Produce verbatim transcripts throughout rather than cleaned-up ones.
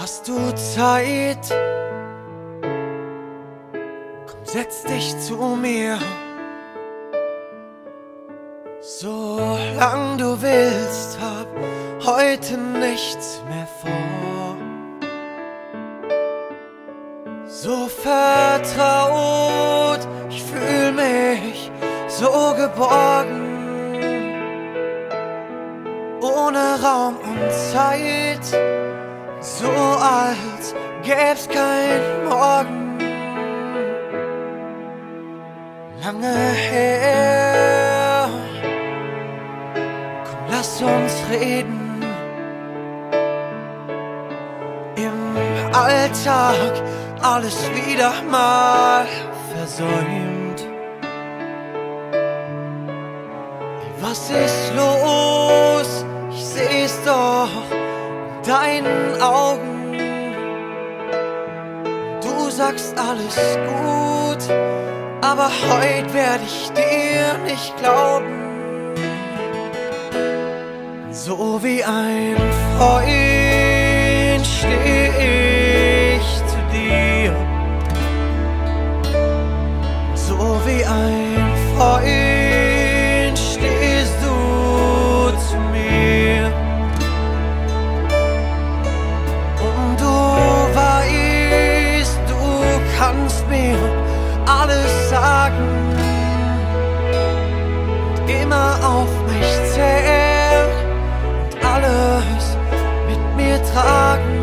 Hast du Zeit? Komm, setz dich zu mir, solang du willst. Hab heute nichts mehr vor, so vertraut, ich fühl mich so geborgen, ohne Raum und Zeit. So als gäb's kein Morgen. Lange her, komm, lass uns reden. Im Alltag alles wieder mal versäumt. Was ist los? Ich seh's doch deinen Augen. Du sagst alles gut, aber heute werde ich dir nicht glauben. So wie ein Freund steh ich zu dir, so wie ein Freund stehst du zu mir. Alles sagen, und immer auf mich zählen und alles mit mir tragen,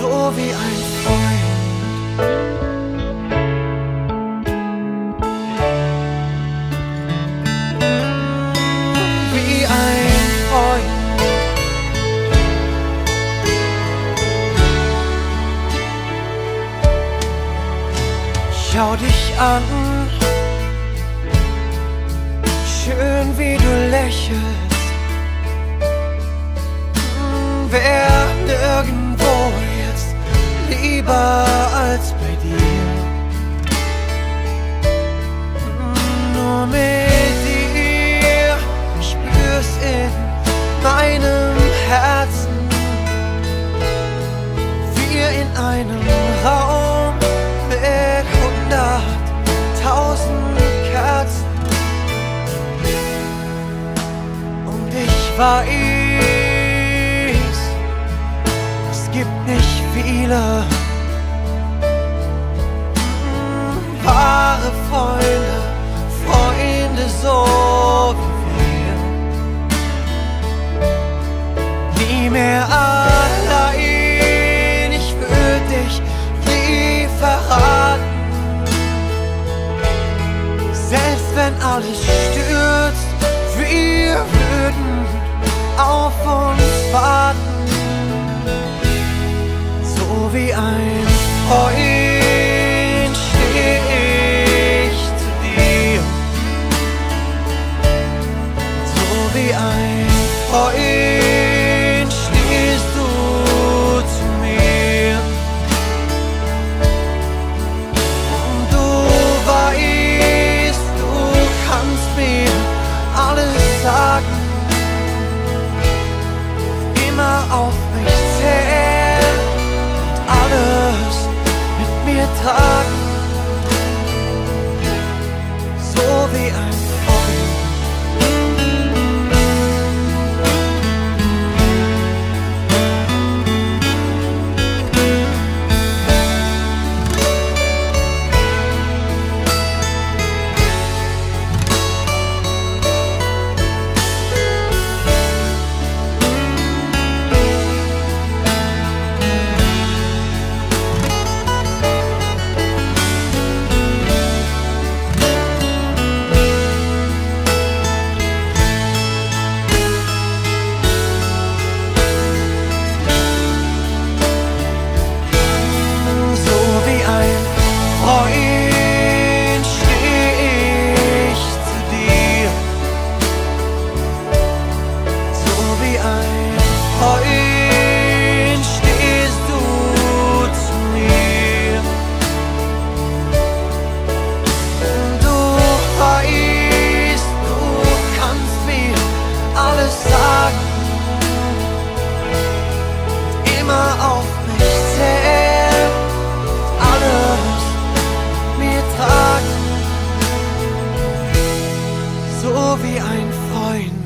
so wie ein Freund, wie ein Freund. Schau dich an, schön wie du lächelst. Wär nirgendwo jetzt lieber als bei dir. Nur mit dir, ich spür's in meinem Herzen. Wir in einem Raum mit hunderttausend Kerzen, und ich weiß, es gibt nicht viele wahre Freunde, Freunde so wie wir. Nie mehr allein, ich würde dich nie verraten. Selbst wenn alles stürzt, wir würden auf uns warten. So wie ein Freund steh ich zu dir, so wie ein Freund stehst du zu mir. Und du weißt, alles sagen, immer auf mich zählen und alles mit mir tragen, so wie ein Freund. point.